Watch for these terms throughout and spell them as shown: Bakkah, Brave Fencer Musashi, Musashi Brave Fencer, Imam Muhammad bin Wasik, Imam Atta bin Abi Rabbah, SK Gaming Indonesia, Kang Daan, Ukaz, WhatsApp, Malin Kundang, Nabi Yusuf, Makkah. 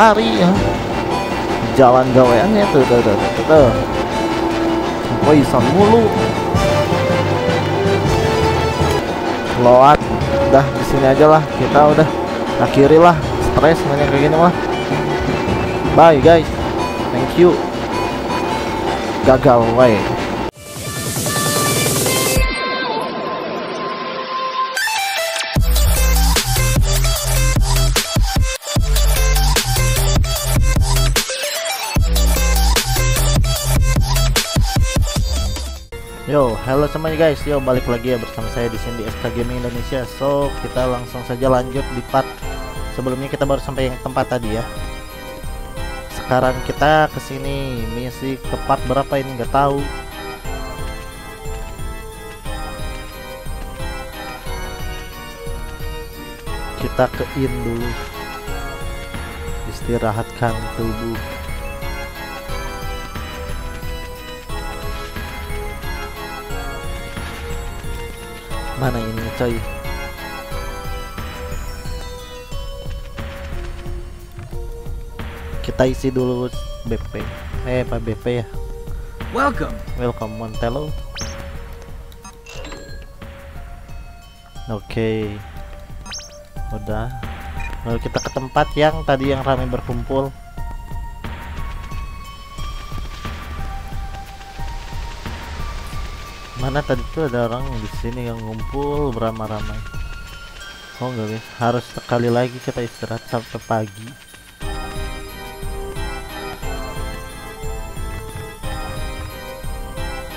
lari ya. Jalan gaweannya tuh, tuh. Poison mulu. Load, udah di sini aja lah, kita udah akhiri lah, stres banyak kayak gini mah. Bye guys, thank you. Gagal, bye. Yo, halo semuanya guys. Yo, balik lagi ya bersama saya di sini di SK Gaming Indonesia. So, kita langsung saja lanjut di part sebelumnya, kita baru sampai yang tempat tadi ya. Sekarang kita kesini misi ke part berapa ini nggak tahu. Kita ke in dulu. Istirahatkan tubuh. Mana ini coy, kita isi dulu BP, Pak BP ya. Welcome Montelo. Oke, udah. Lalu kita ke tempat yang tadi yang ramai berkumpul. Mana tadi tuh ada orang di sini yang ngumpul beramai-ramai. Oh enggak guys, harus sekali lagi kita istirahat sampai pagi.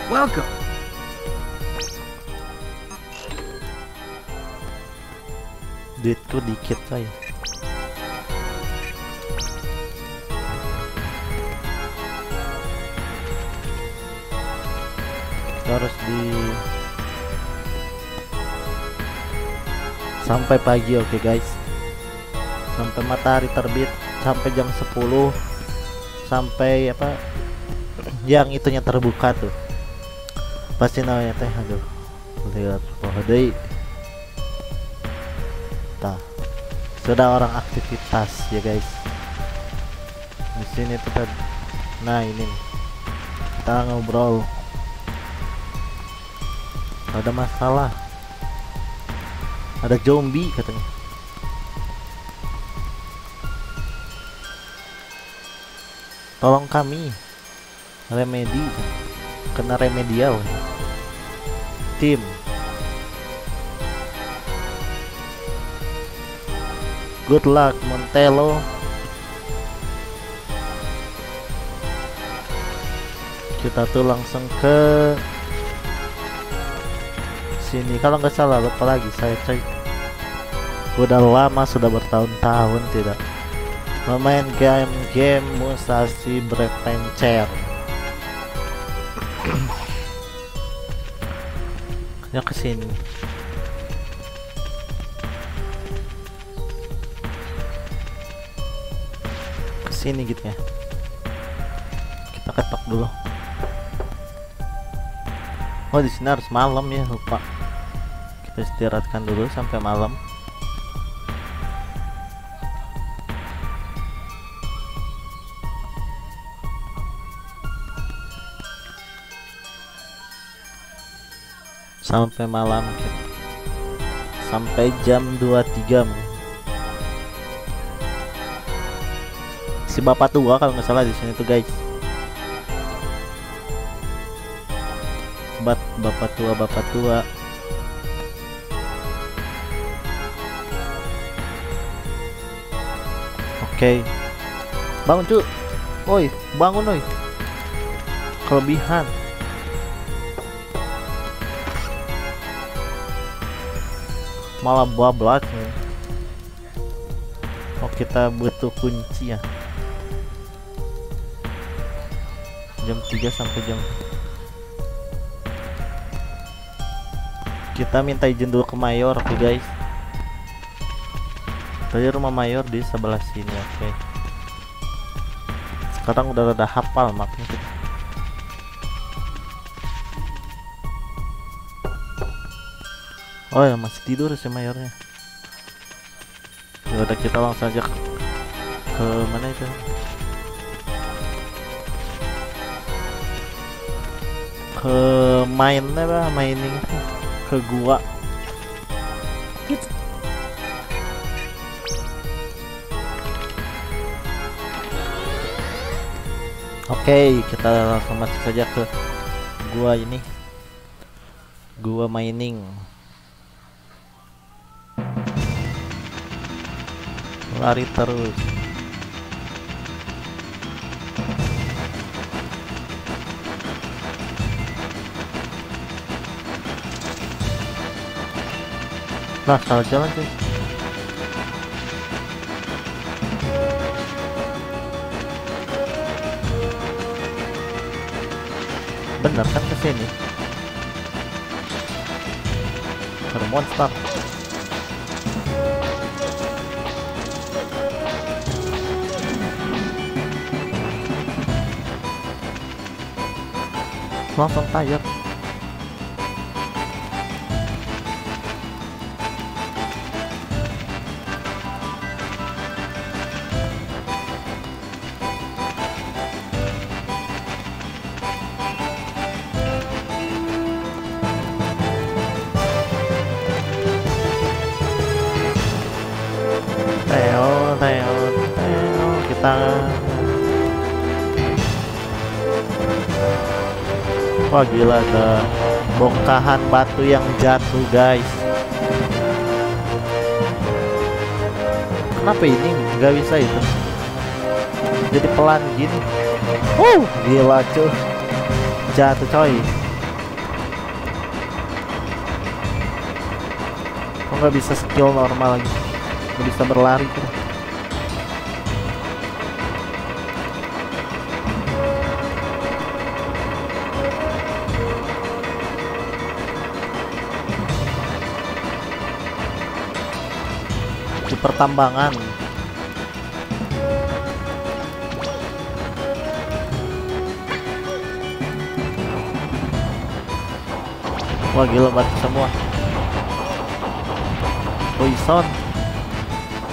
Welcome. Duitku dikit saya. Harus di sampai pagi. Oke guys, sampai matahari terbit, sampai jam 10, sampai apa yang itunya terbuka tuh pasti namanya teh. Aduh, lihat pohon tah, sudah orang aktivitas ya guys di sini tuh. Nah ini kita ngobrol, ada masalah, ada zombie katanya. Tolong kami, remedi, kena remedial tim. Good luck Montelo. Kita tuh langsung ke ini kalau nggak salah, lupa lagi saya cek. Udah lama, sudah bertahun-tahun tidak memain game Musashi Brave Fencer. Ya kesini gitu ya, kita ketok dulu. Oh di sini harus malam ya, lupa. Kita istirahatkan dulu sampai malam. Sampai malam kita. Sampai jam 23. Si bapak tua kalau nggak salah di sini tuh guys. Bapak tua. Oke. Bangun tuh. Oi, bangun oi. Kelebihan. Malah bablas. Oh, kita butuh kunci ya. Jam 3 sampai jam. Kita minta izin dulu ke mayor, oke guys. Tadi rumah mayor di sebelah sini, oke. Sekarang udah rada hafal mapnya kita. Oh ya, masih tidur si mayornya. Yaudah kita langsung aja ke mana itu? Ke mainnya lah, mining ke gua. Oke, kita langsung masuk saja ke gua ini. Gua mining. Lari terus. Nah, salah jalan tuh. Bener kan kesini? Ada monster. Langsung tayar. Teo kita. Wah gila, ada bongkahan batu yang jatuh guys. Kenapa ini nggak bisa itu? Jadi pelan gini. Gila cuy, jatuh coy. Kok nggak bisa skill normal lagi? Nggak bisa berlari tuh. Pertambangan. Wah gila banget semua. Poison.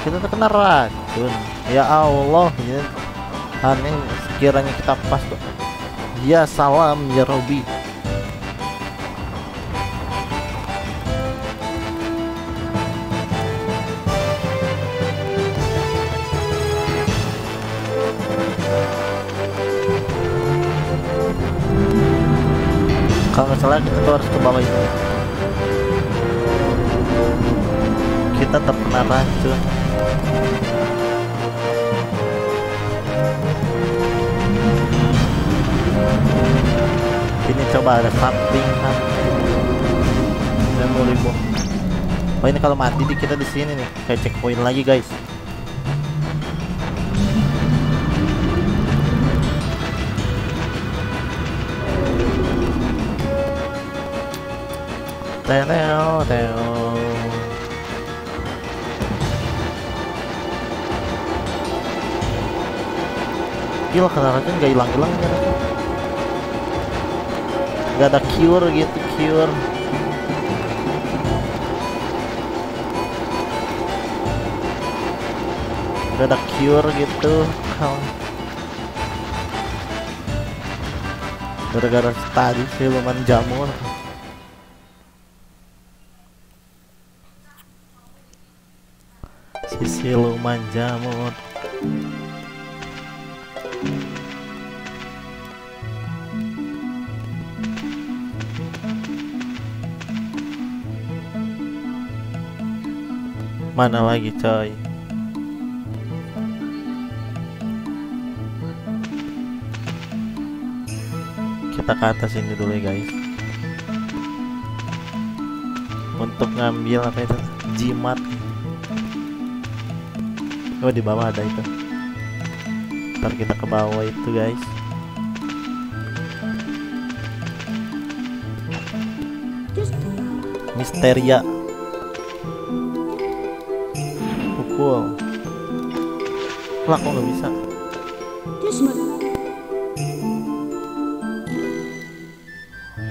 Kita terkena racun. Ya Allah. Aneh sekiranya kita pas. Ya salam ya Robi. Kalau nggak salah kita harus ke bawah itu. Kita terkena racun. Ini coba ada samping kan. Oh ini kalau mati kita di sini nih, kayak checkpoint lagi guys. Teo. Gila kena racun gak hilang-hilang ya. Gak ada cure gitu, cure. Gak ada cure gitu. Gara-gara tadi siluman jamur. Siluman jamur. Mana lagi coy? Kita ke atas ini dulu ya guys, untuk ngambil apa itu, jimat. Oh di bawah ada itu. Ntar kita ke bawah itu guys. Misteria. Pukul. Lah kok nggak bisa?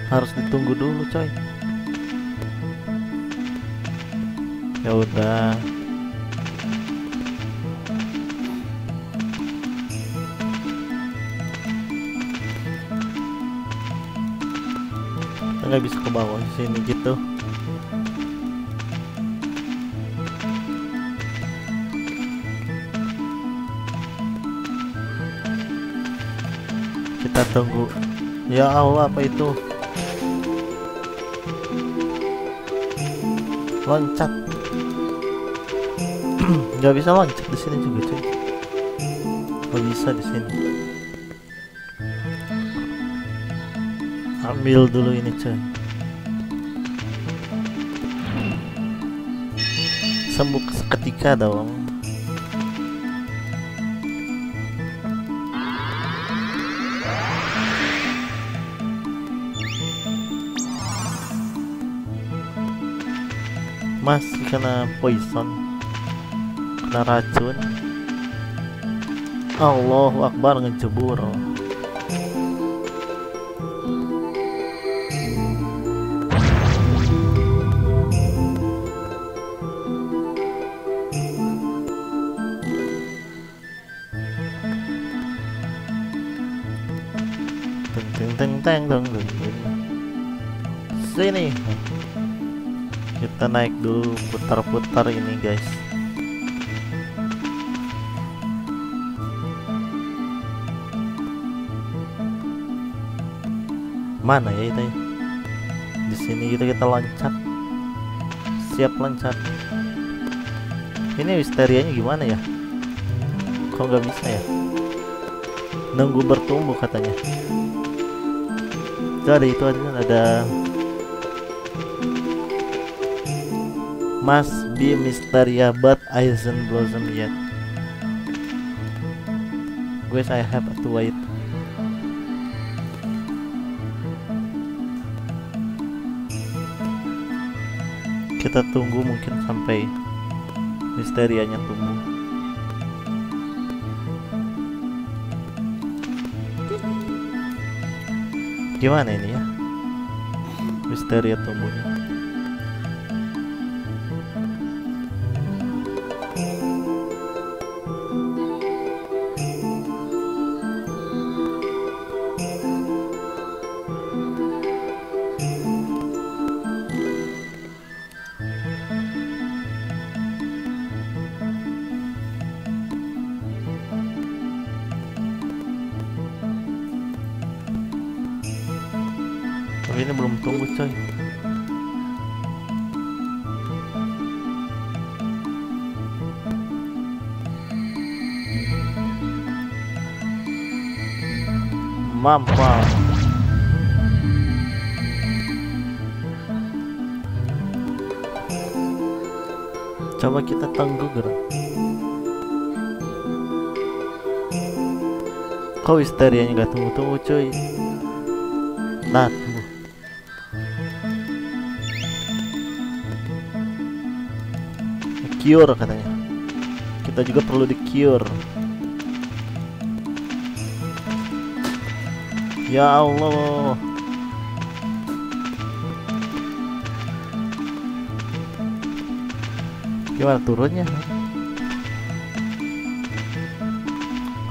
Harus ditunggu dulu coy. Ya udah. nggak bisa ke bawah sini gitu. Kita tunggu. Ya Allah, apa itu? Loncat. Nggak bisa loncat di sini juga, cuy. Nggak bisa di sini. Ambil dulu ini, cuy. Sembuh seketika dong. Masih kena poison, kena racun. Allahu Akbar, ngejebur. Teng teng teng. Sini. Kita naik dulu, putar-putar ini guys. Mana ya itu? Di sini gitu, kita loncat. Siap loncat. Ini misterianya gimana ya? Kok nggak bisa ya? Nunggu bertumbuh katanya. Itu ada must be Mysteria but isn't blossom yet. Guys, I have to wait. Kita tunggu mungkin sampai misterianya tumbuh. Gimana ini ya? Misteria tumbuhnya. Ini belum tunggu coy. Mampal. Coba kita tunggu gerak. Kok misterianya gak tunggu-tunggu coy. Nah, cure katanya. Kita juga perlu di cure. Ya Allah. Gimana turunnya?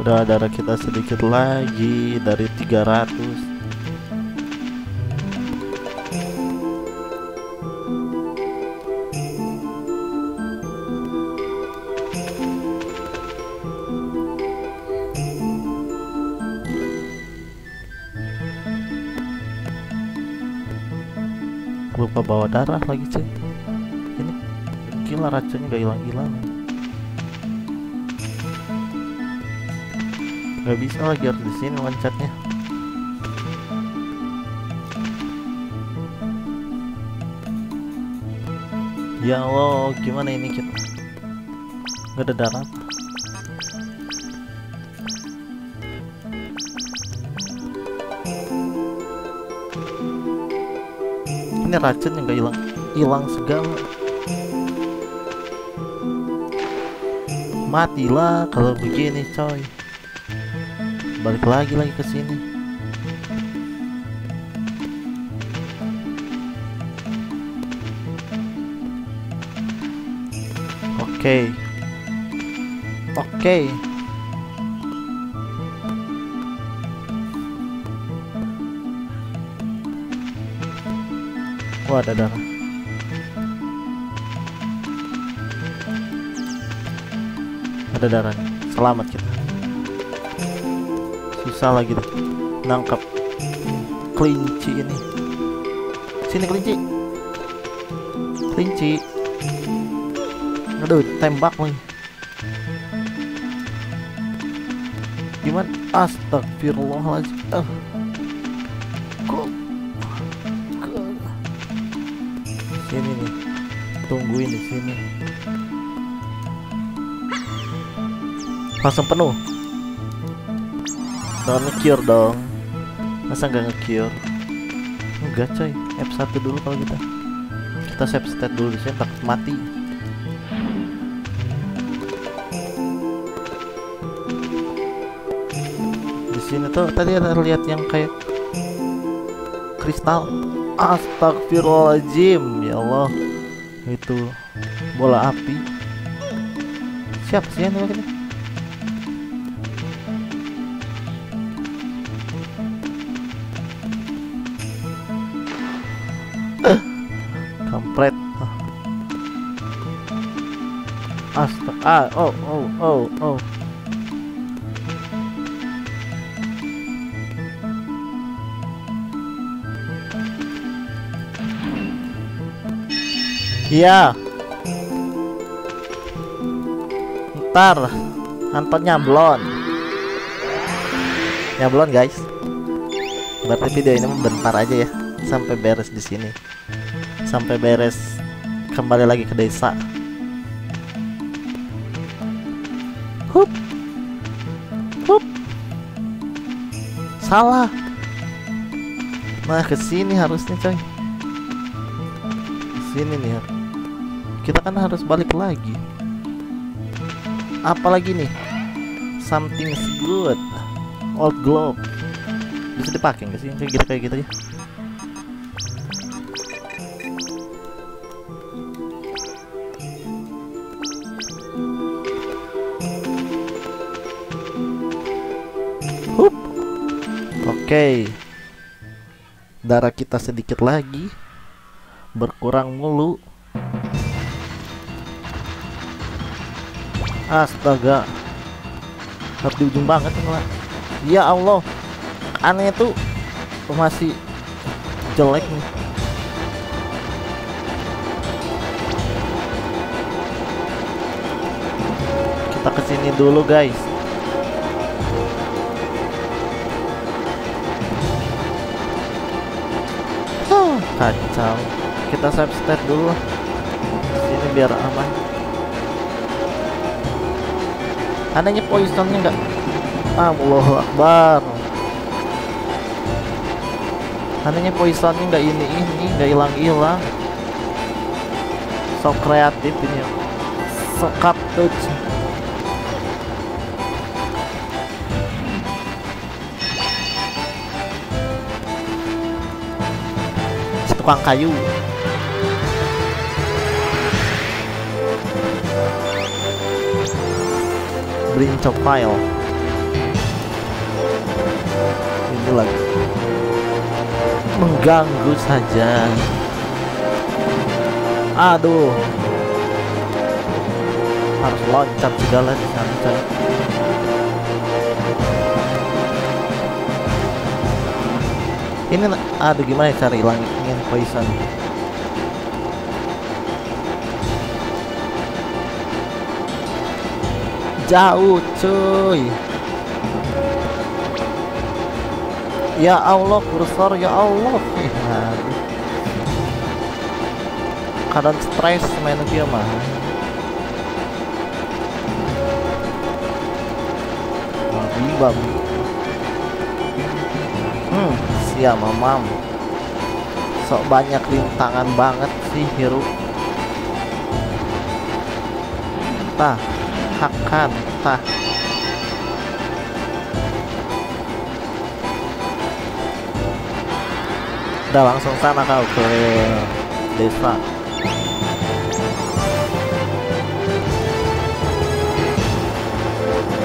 Udah, darah kita sedikit lagi dari 300. Lupa bawa darah lagi cuy. Ini gila, racunnya gak hilang-hilang. Gak bisa lagi, harus di sini loncatnya. Ya Allah, gimana ini kita? Gak ada darah. Ini racun yang gak hilang segala. Matilah kalau begini coy. Balik lagi ke sini. Oke. Wah, ada darah. Ada darahnya. Selamat kita. Susah lagi tuh nangkap kelinci ini. Sini kelinci. Kelinci. Aduh, tembak lagi. Gimana? Astagfirullahaladzim. Sini nih, tungguin di sini. Langsung penuh. Jangan nge-cure dong. Masa nggak nge-cure? Enggak coy, F1 dulu kalau kita. Kita save stat dulu di sini, takut mati. Di sini tuh tadi ada lihat yang kayak kristal. Astagfirullahaladzim, ya Allah, itu bola api. Siapa sih yang nembak ini? Kampret. Oh. Iya, ntar Anton nyablon. Nyablon guys. Berarti video ini bentar aja ya, sampai beres di sini. Sampai beres kembali lagi ke desa. Hup. Hup. Salah. Nah, ke sini harusnya coy. Sini nih ya. Kita kan harus balik lagi. Apalagi nih, something is good. Old globe bisa dipakai nggak sih? Kayak gitu ya. Hup. Oke. Darah kita sedikit lagi, berkurang mulu. Astaga, harus di ujung banget lah. Ya Allah, aneh tuh masih jelek nih. Kita kesini dulu guys. Kacau. Kita save stat dulu lah. Ini biar aman. Anehnya poisonnya enggak. Allahu Akbar. Anehnya poisonnya enggak ini enggak hilang-hilang. So kreatif ini. So kaptut. Tukang kayu. Rincok file ini lagi mengganggu saja. Aduh, harus loncat segala di sana. Ini aduh, gimana cari hilangin poison? Jauh cuy. Ya Allah, kursor ya Allah. Kadang stres main dia mah. Babi. Siap mamam. Sok banyak rintangan banget sih hero. Tah. Hakan tak udah langsung sana kau ke desa.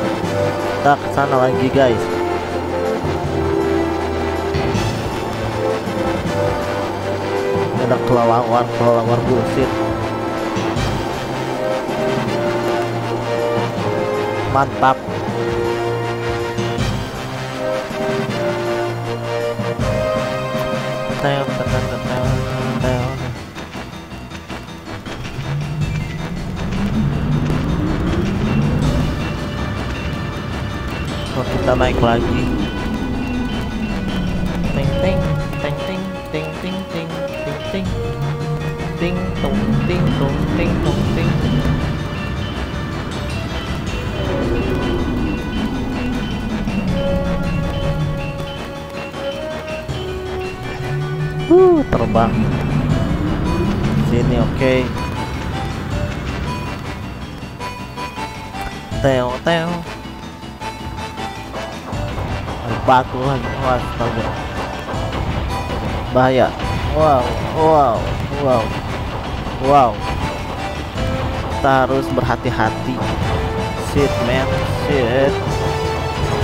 Kita ke sana lagi guys. Ini ada kelelawar bullshit. Mantap. Oh, kita naik lagi. Ting ting ting ting ting ting ting ting ting tong ting tong ting tong ting. Terbang sini. Oke. Teo teo baku lagi. Wah, astaga, bahaya. Wow wow wow wow, kita harus berhati-hati. Shit man, shit.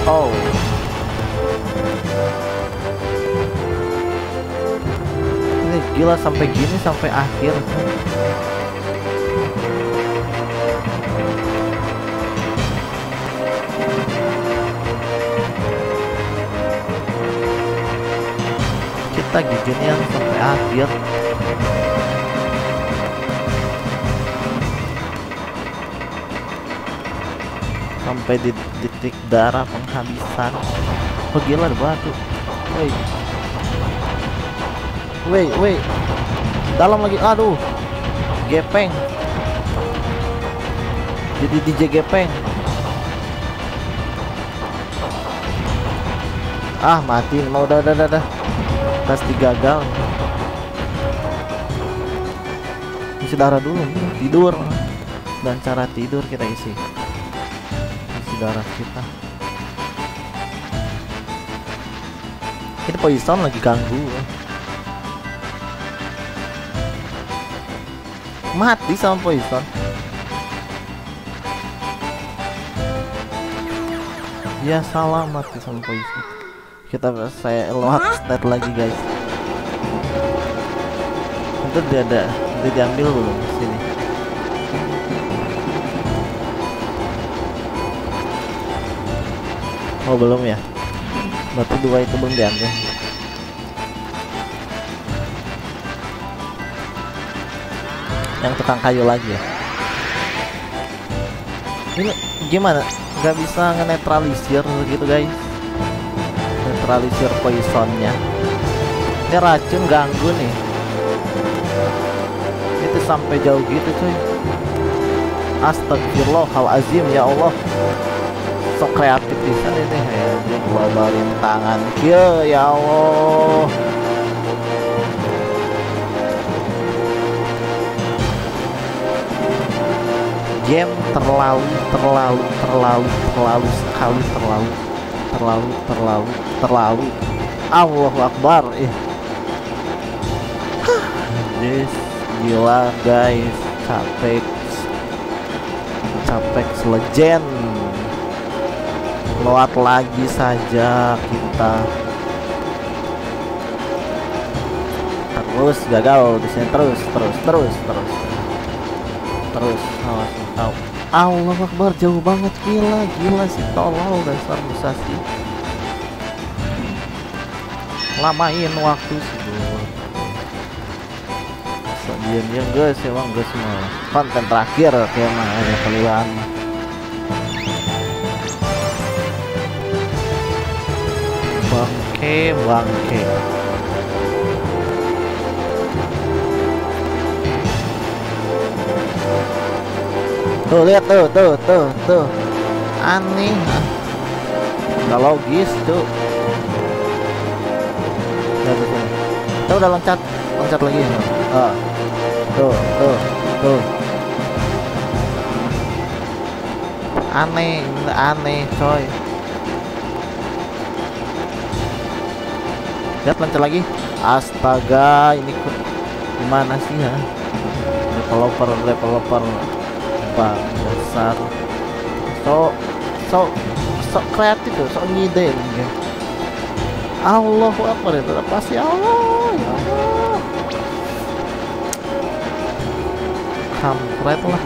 Oh, gila sampai gini, sampai akhir. Kita giginian sampai akhir. Sampai di titik darah penghabisan. Oh gila, ada batu. Woi. Wait, dalam lagi. Aduh, gepeng. Jadi DJ gepeng. Ah, mati. Mau udah. Pasti gagal. Isi darah dulu, tidur. Dan cara tidur kita isi darah kita. Ini poison lagi ganggu. Mati sama poison. Ya salah, mati sama poison. Saya load stat lagi guys. Itu dia ada, dia diambil dulu sini. Oh belum ya. Batu dua itu belum diambil. Yang tukang kayu lagi ya. Ini gimana? Gak bisa nge-netralisir gitu guys. Netralisir poisonnya. Ini racun ganggu nih. Itu sampai jauh gitu cuy. Astagfirullahalazim, ya Allah. Sok kreatif pisan ini. Dia ngeluarin tangan. Ya Allah. Game terlalu sekali. Allahu Akbar. Yes, gila guys. Capek legend. Lewat lagi saja kita. Terus gagal di sini terus. Allah Akbar, jauh banget. Gila si tolol dasar Musashi. Lamain waktu sebelum. Diam-diam guys, emang guys semua. Konten terakhir kayak mana ya kalian. Bangke. Tuh lihat tuh. Aneh. Enggak logis tuh. Kita udah loncat lagi ya. Tuh. Aneh coy. Lihat loncat lagi. Astaga, ini gimana sih ya? Developer besar, so kreatif tuh, so ngide gitu. Allahu Akbar, itu pasti Allah. kampret lah.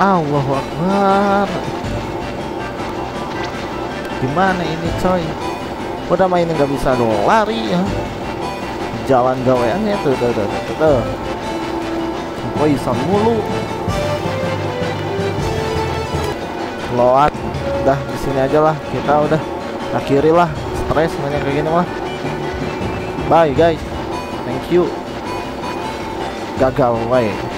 Allahu Akbar. Gimana ini coy? Udah main nggak bisa dong, lari ya. Jalan gaweannya tuh, tuh. Poison mulu. Load, dah di sini aja lah, kita udah akhiri lah, stres banyak kayak gini mah. Bye guys, thank you. Gagal, bye.